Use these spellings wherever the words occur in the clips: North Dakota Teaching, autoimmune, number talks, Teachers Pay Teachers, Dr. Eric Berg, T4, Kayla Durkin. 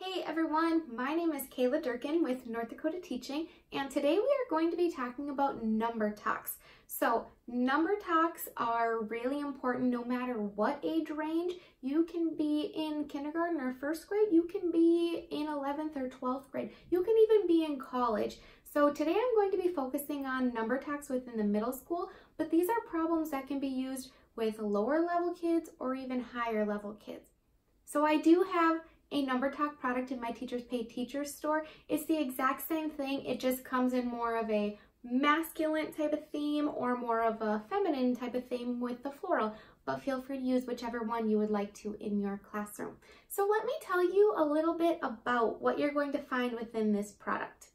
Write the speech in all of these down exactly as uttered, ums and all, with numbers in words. Hey everyone, my name is Kayla Durkin with North Dakota Teaching, and today we are going to be talking about number talks. So number talks are really important no matter what age range. You can be in kindergarten or first grade, you can be in eleventh or twelfth grade, you can even be in college. So today I'm going to be focusing on number talks within the middle school, but these are problems that can be used with lower level kids or even higher level kids. So I do have a number talk product in my Teachers Pay Teachers store. It's the exact same thing. It just comes in more of a masculine type of theme or more of a feminine type of theme with the floral, but feel free to use whichever one you would like to in your classroom. So let me tell you a little bit about what you're going to find within this product.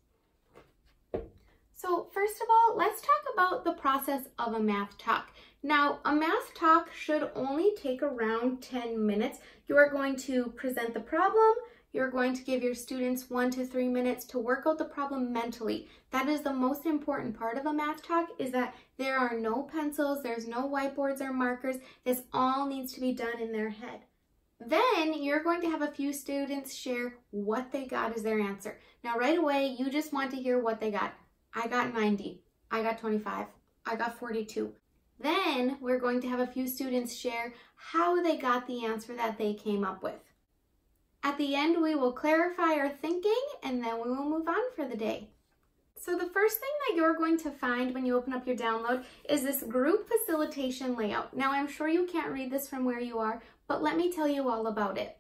So first of all, let's talk about the process of a math talk. Now, a math talk should only take around ten minutes. You are going to present the problem. You're going to give your students one to three minutes to work out the problem mentally. That is the most important part of a math talk, is that there are no pencils, there's no whiteboards or markers. This all needs to be done in their head. Then you're going to have a few students share what they got as their answer. Now, right away, you just want to hear what they got. I got ninety, I got twenty-five, I got forty-two. Then we're going to have a few students share how they got the answer that they came up with. At the end, we will clarify our thinking and then we will move on for the day. So the first thing that you're going to find when you open up your download is this group facilitation layout. Now, I'm sure you can't read this from where you are, but let me tell you all about it.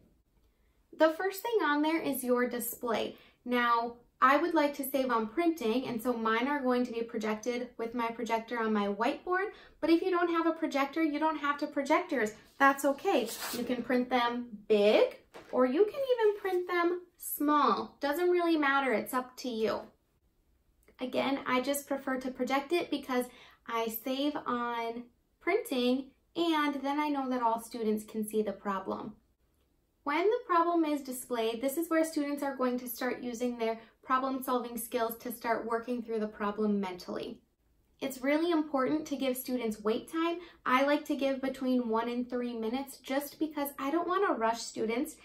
The first thing on there is your display. Now, I would like to save on printing, and so mine are going to be projected with my projector on my whiteboard, but if you don't have a projector, you don't have to project yours. That's okay. You can print them big, or you can even print them small. Doesn't really matter, it's up to you. Again, I just prefer to project it because I save on printing, and then I know that all students can see the problem. When the problem is displayed, this is where students are going to start using their problem-solving skills to start working through the problem mentally. It's really important to give students wait time. I like to give between one and three minutes just because I don't want to rush students.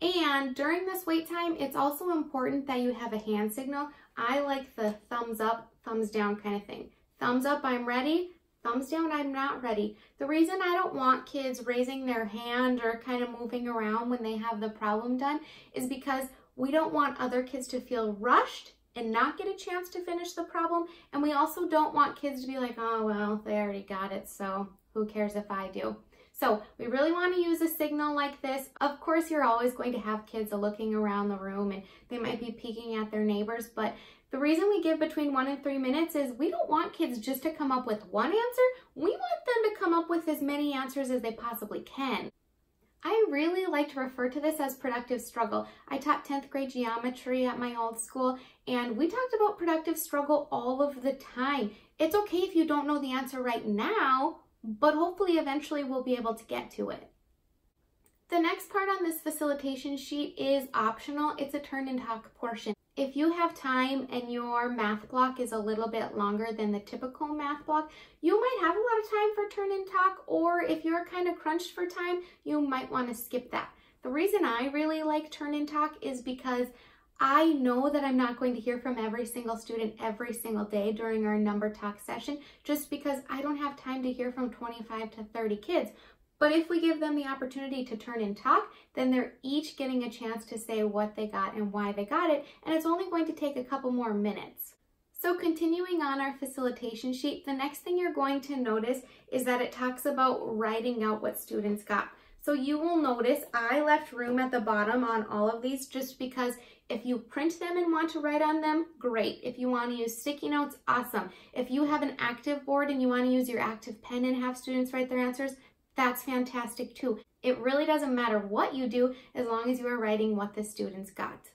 And during this wait time, it's also important that you have a hand signal. I like the thumbs up, thumbs down kind of thing. Thumbs up, I'm ready. Thumbs down, I'm not ready. The reason I don't want kids raising their hand or kind of moving around when they have the problem done is because we don't want other kids to feel rushed and not get a chance to finish the problem. And we also don't want kids to be like, oh, well, they already got it, so who cares if I do? So we really want to use a signal like this. Of course, you're always going to have kids looking around the room and they might be peeking at their neighbors, but the reason we give between one and three minutes is we don't want kids just to come up with one answer. We want them to come up with as many answers as they possibly can. I really like to refer to this as productive struggle. I taught tenth grade geometry at my old school, and we talked about productive struggle all of the time. It's okay if you don't know the answer right now, but hopefully eventually we'll be able to get to it. The next part on this facilitation sheet is optional. It's a turn and talk portion. If you have time and your math block is a little bit longer than the typical math block, you might have a lot of time for turn and talk, or if you're kind of crunched for time, you might want to skip that. The reason I really like turn and talk is because I know that I'm not going to hear from every single student every single day during our number talk session, just because I don't have time to hear from twenty-five to thirty kids. But if we give them the opportunity to turn and talk, then they're each getting a chance to say what they got and why they got it, and it's only going to take a couple more minutes. So continuing on our facilitation sheet, the next thing you're going to notice is that it talks about writing out what students got. So you will notice I left room at the bottom on all of these just because if you print them and want to write on them, great. If you want to use sticky notes, awesome. If you have an active board and you want to use your active pen and have students write their answers, that's fantastic too. It really doesn't matter what you do as long as you are writing what the students got.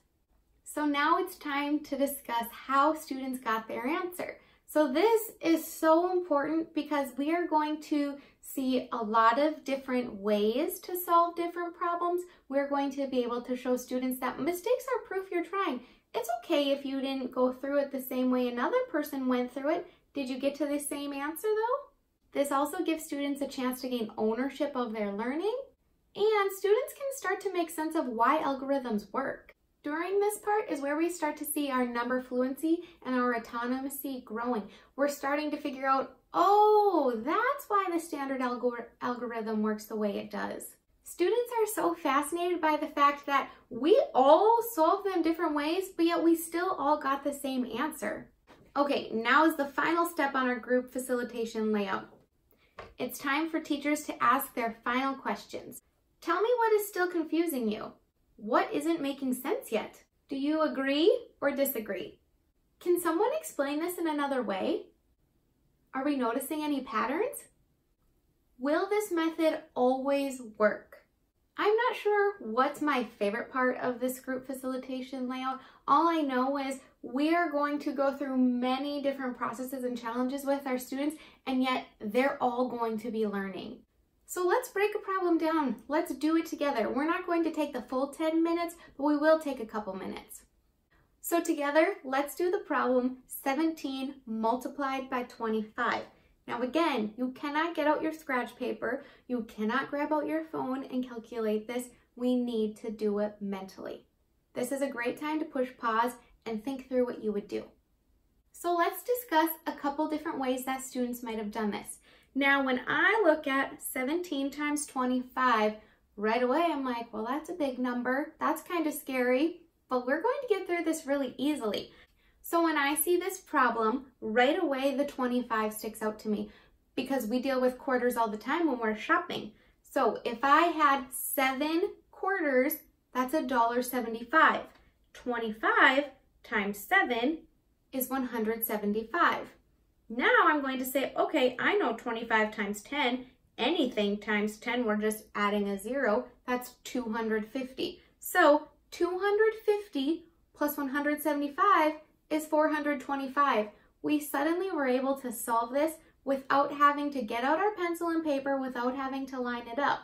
So now it's time to discuss how students got their answer. So this is so important because we are going to see a lot of different ways to solve different problems. We're going to be able to show students that mistakes are proof you're trying. It's okay if you didn't go through it the same way another person went through it. Did you get to the same answer though? This also gives students a chance to gain ownership of their learning, and students can start to make sense of why algorithms work. During this part is where we start to see our number fluency and our autonomy growing. We're starting to figure out, oh, that's why the standard algor- algorithm works the way it does. Students are so fascinated by the fact that we all solve them different ways, but yet we still all got the same answer. Okay, now is the final step on our group facilitation layout. It's time for teachers to ask their final questions. Tell me what is still confusing you. What isn't making sense yet? Do you agree or disagree? Can someone explain this in another way? Are we noticing any patterns? Will this method always work? I'm not sure what's my favorite part of this group facilitation layout. All I know is we are going to go through many different processes and challenges with our students, and yet they're all going to be learning. So let's break a problem down. Let's do it together. We're not going to take the full ten minutes, but we will take a couple minutes. So together, let's do the problem seventeen multiplied by twenty-five. Now again, you cannot get out your scratch paper. You cannot grab out your phone and calculate this. We need to do it mentally. This is a great time to push pause and think through what you would do. So let's discuss a couple different ways that students might have done this. Now, when I look at seventeen times twenty-five, right away I'm like, well, that's a big number. That's kind of scary, but we're going to get through this really easily. So when I see this problem, right away the twenty-five sticks out to me because we deal with quarters all the time when we're shopping. So if I had seven quarters, that's one dollar and seventy-five cents. twenty-five times seven is one hundred seventy-five. Now I'm going to say, okay, I know twenty-five times ten, anything times ten, we're just adding a zero, that's two hundred fifty. So two hundred fifty plus one hundred seventy-five is four hundred twenty-five. We suddenly were able to solve this without having to get out our pencil and paper, without having to line it up.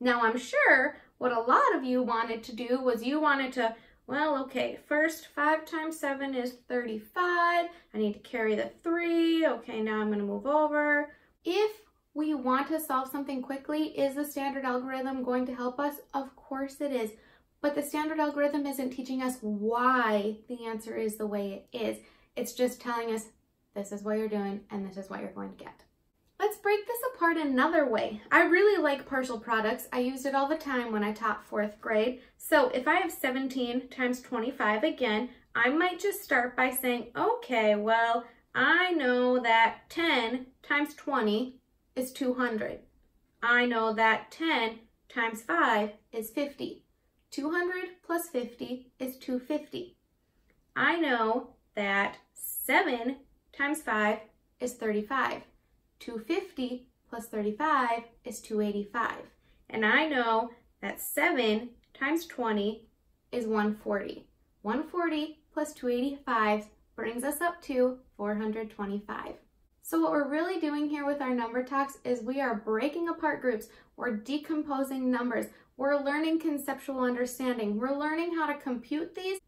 Now I'm sure what a lot of you wanted to do was you wanted to, well, okay, first five times seven is thirty-five. I need to carry the three. Okay, now I'm gonna move over. If we want to solve something quickly, is the standard algorithm going to help us? Of course it is, but the standard algorithm isn't teaching us why the answer is the way it is. It's just telling us, this is what you're doing and this is what you're going to get. Let's break this apart another way. I really like partial products. I used it all the time when I taught fourth grade. So if I have seventeen times twenty-five again, I might just start by saying, okay, well, I know that ten times twenty is two hundred. I know that ten times five is fifty. two hundred plus fifty is two hundred fifty. I know that seven times five is thirty-five. two hundred fifty plus thirty-five is two hundred eighty-five. And I know that seven times twenty is one hundred forty. one hundred forty plus two hundred eighty-five brings us up to four hundred twenty-five. So what we're really doing here with our number talks is we are breaking apart groups. We're decomposing numbers. We're learning conceptual understanding. We're learning how to compute these.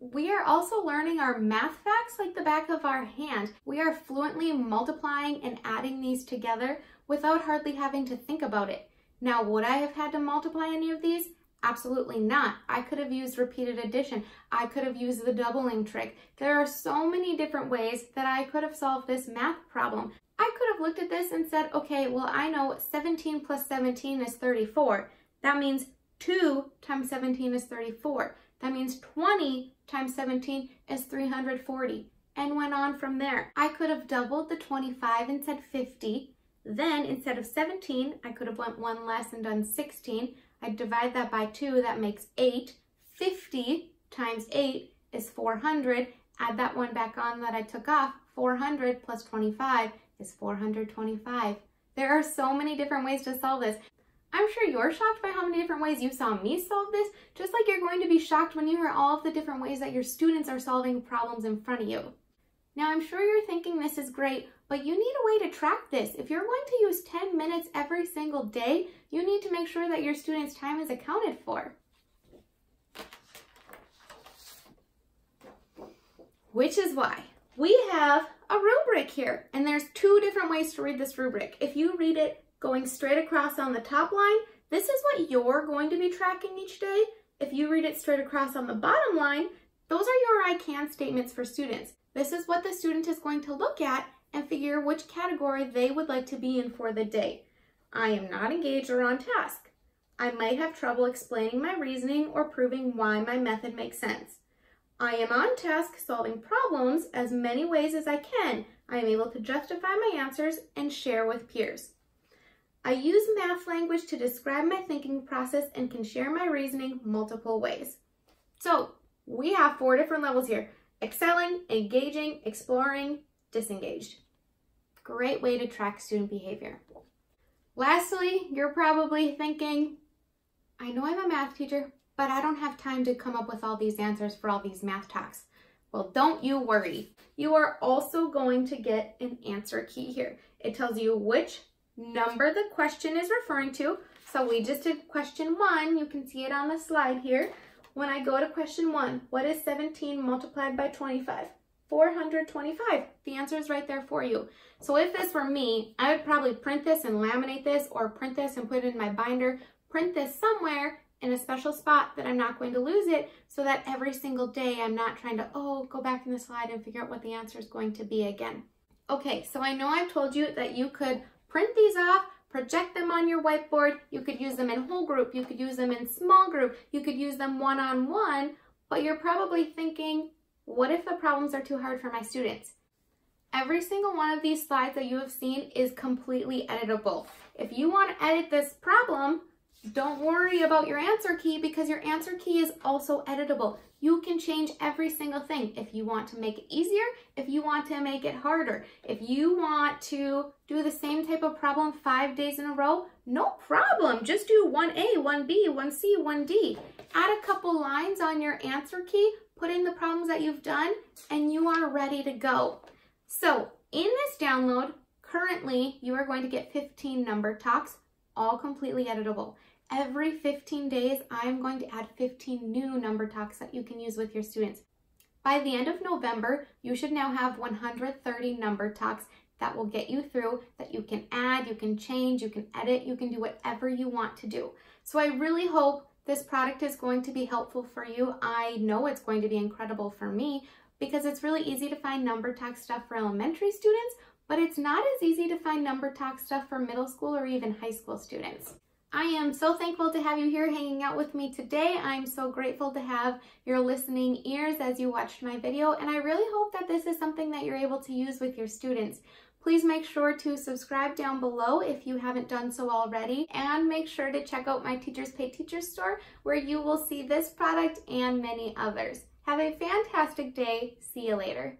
We are also learning our math facts like the back of our hand. We are fluently multiplying and adding these together without hardly having to think about it. Now, would I have had to multiply any of these? Absolutely not. I could have used repeated addition. I could have used the doubling trick. There are so many different ways that I could have solved this math problem. I could have looked at this and said, okay, well, I know seventeen plus seventeen is thirty-four. That means two times seventeen is thirty-four. That means twenty times seventeen is three hundred forty, and went on from there. I could have doubled the twenty-five and said fifty. Then instead of seventeen, I could have went one less and done sixteen. I divide that by two, that makes eight. fifty times eight is four hundred. Add that one back on that I took off. four hundred plus twenty-five is four hundred twenty-five. There are so many different ways to solve this. I'm sure you're shocked by how many different ways you saw me solve this, just like you're going to be shocked when you hear all of the different ways that your students are solving problems in front of you. Now, I'm sure you're thinking this is great, but you need a way to track this. If you're going to use ten minutes every single day, you need to make sure that your students' time is accounted for. Which is why we have a rubric here, and there's two different ways to read this rubric. If you read it going straight across on the top line, this is what you're going to be tracking each day. If you read it straight across on the bottom line, those are your I can statements for students. This is what the student is going to look at and figure which category they would like to be in for the day. I am not engaged or on task. I might have trouble explaining my reasoning or proving why my method makes sense. I am on task solving problems as many ways as I can. I am able to justify my answers and share with peers. I use math language to describe my thinking process and can share my reasoning multiple ways. So we have four different levels here: excelling, engaging, exploring, disengaged. Great way to track student behavior. Lastly, you're probably thinking, I know I'm a math teacher, but I don't have time to come up with all these answers for all these math talks. Well, don't you worry. You are also going to get an answer key here. It tells you which number the question is referring to. So we just did question one. You can see it on the slide here. When I go to question one, what is seventeen multiplied by twenty-five? four hundred twenty-five. The answer is right there for you. So if this were me, I would probably print this and laminate this, or print this and put it in my binder, print this somewhere in a special spot that I'm not going to lose it, so that every single day I'm not trying to, oh, go back in the slide and figure out what the answer is going to be again. Okay, so I know I've told you that you could print these off, project them on your whiteboard. You could use them in whole group. You could use them in small group. You could use them one-on-one, but you're probably thinking, what if the problems are too hard for my students? Every single one of these slides that you have seen is completely editable. If you want to edit this problem, don't worry about your answer key, because your answer key is also editable. You can change every single thing. If you want to make it easier, if you want to make it harder, if you want to do the same type of problem five days in a row, no problem. Just do one A, one B, one C, one D. Add a couple lines on your answer key, put in the problems that you've done, and you are ready to go. So in this download, currently you are going to get fifteen number talks, all completely editable. Every fifteen days, I'm going to add fifteen new number talks that you can use with your students. By the end of November, you should now have one hundred thirty number talks that will get you through, that you can add, you can change, you can edit, you can do whatever you want to do. So I really hope this product is going to be helpful for you. I know it's going to be incredible for me, because it's really easy to find number talk stuff for elementary students, but it's not as easy to find number talk stuff for middle school or even high school students. I am so thankful to have you here hanging out with me today. I'm so grateful to have your listening ears as you watched my video, and I really hope that this is something that you're able to use with your students. Please make sure to subscribe down below if you haven't done so already, and make sure to check out my Teachers Pay Teachers store, where you will see this product and many others. Have a fantastic day. See you later.